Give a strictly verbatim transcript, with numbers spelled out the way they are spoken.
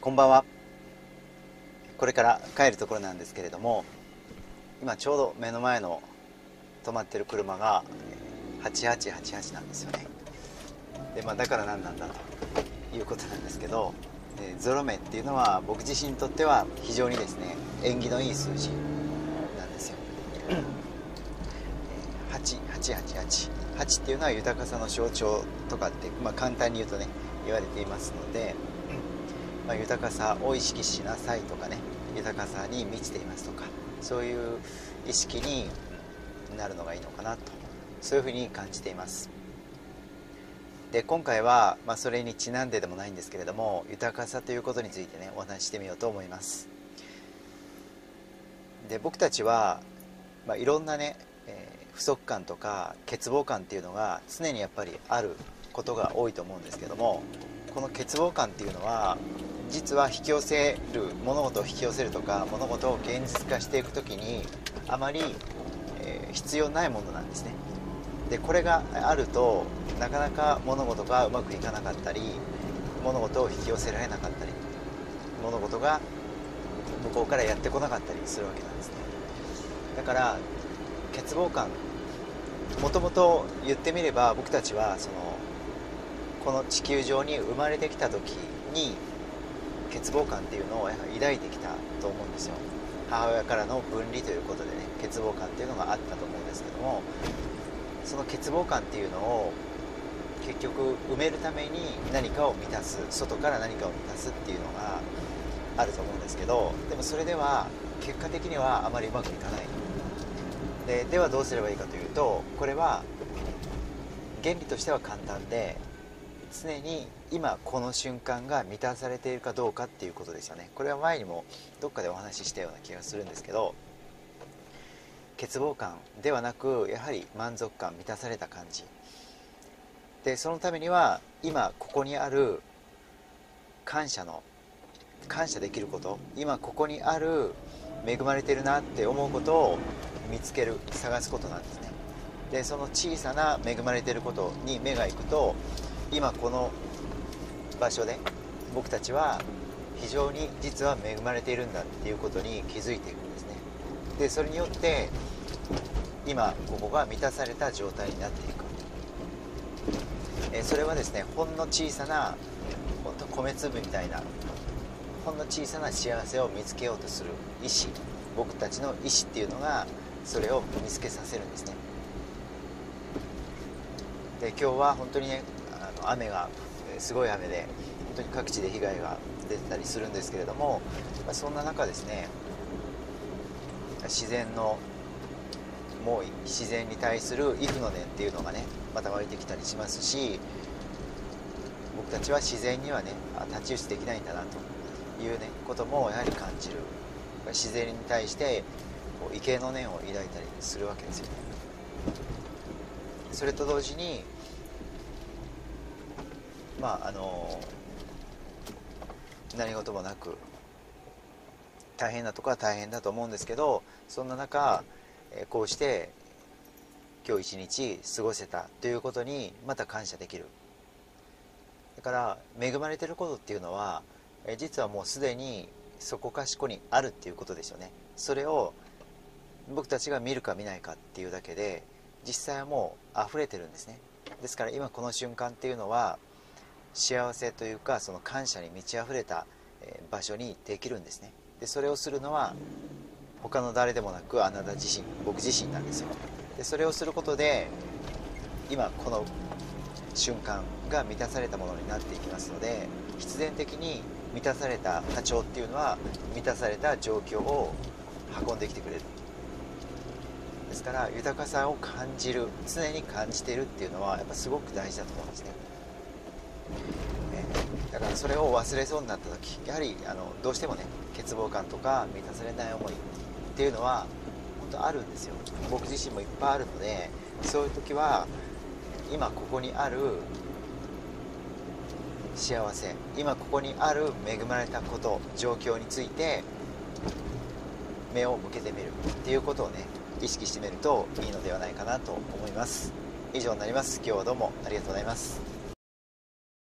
こんばんは。これから帰るところなんですけれども、今ちょうど目の前の止まってる車がはちはちはちはちなんですよね。で、まあ、だから何なんだということなんですけど、えー、ゾロ目っていうのは僕自身にとっては非常にですね縁起のいい数字なんですよ。はちはちはちはち はちっていうのは豊かさの象徴とかって、まあ、簡単に言うとね言われていますので、まあ、豊かさを意識しなさいとかね、豊かさに満ちていますとか、そういう意識になるのがいいのかなと、そういうふうに感じています。で、今回は、まあ、それにちなんででもないんですけれども、豊かさということについてねお話ししてみようと思います。で、僕たちは、まあ、いろんなね、えー、不足感とか欠乏感っていうのが常にやっぱりあることが多いと思うんですけども、この欠乏感っていうのは実は引き寄せる物事を引き寄せるとか物事を現実化していくときにあまり、えー、必要ないものなんですね。で、これがあるとなかなか物事がうまくいかなかったり、物事を引き寄せられなかったり、物事が向こうからやってこなかったりするわけなんですね。だから欠乏感、もともと言ってみれば僕たちはそのこの地球上に生まれてきた時に欠乏感っていうのを抱いてきたと思うんですよ。母親からの分離ということでね、欠乏感っていうのがあったと思うんですけども、その欠乏感っていうのを結局埋めるために何かを満たす、外から何かを満たすっていうのがあると思うんですけど、でもそれでは結果的にはあまりうまくいかない。で、ではどうすればいいかというと、これは原理としては簡単で、常に今この瞬間が満たされているかどうかっていうことですよね。これは前にもどっかでお話ししたような気がするんですけど、欠乏感ではなくやはり満足感、満たされた感じで、そのためには今ここにある感謝の感謝できること、今ここにある恵まれてるなって思うことを見つける、探すことなんですね。で、その小さな恵まれてることに目がいくと、今この場所で僕たちは非常に実は恵まれているんだっていうことに気づいていくんですね。で、それによって今ここが満たされた状態になっていく。えそれはですね、ほんの小さな、ほんと米粒みたいなほんの小さな幸せを見つけようとする意志、僕たちの意志っていうのがそれを見つけさせるんですね。で、今日は本当にね雨がすごい雨で本当に各地で被害が出てたりするんですけれども、そんな中ですね、自然の猛威、自然に対する畏怖の念っていうのがねまた湧いてきたりしますし、僕たちは自然にはね太刀打ちできないんだなというねこともやはり感じる。自然に対して畏敬の念を抱いたりするわけですよね。それと同時にまああの何事もなく大変なとこは大変だと思うんですけど、そんな中こうして今日一日過ごせたということにまた感謝できる。だから恵まれていることっていうのは実はもうすでにそこかしこにあるっていうことですよね。それを僕たちが見るか見ないかっていうだけで実際はもう溢れてるんですね。ですから今この瞬間っていうのは幸せというかその感謝に満ち溢れた場所にできるんですね。で、それをするのは他の誰でもなくあなた自身、僕自身なんですよ。で、それをすることで今この瞬間が満たされたものになっていきますので、必然的に満たされた波長っていうのは満たされた状況を運んできてくれる。ですから豊かさを感じる、常に感じているっていうのはやっぱすごく大事だと思うんですね。だからそれを忘れそうになった時、やはりあのどうしてもね欠乏感とか満たされない思いっていうのは本当あるんですよ。僕自身もいっぱいあるので、そういう時は今ここにある幸せ、今ここにある恵まれたこと、状況について目を向けてみるっていうことをね意識してみるといいのではないかなと思います。以上になります。今日はどうもありがとうございます。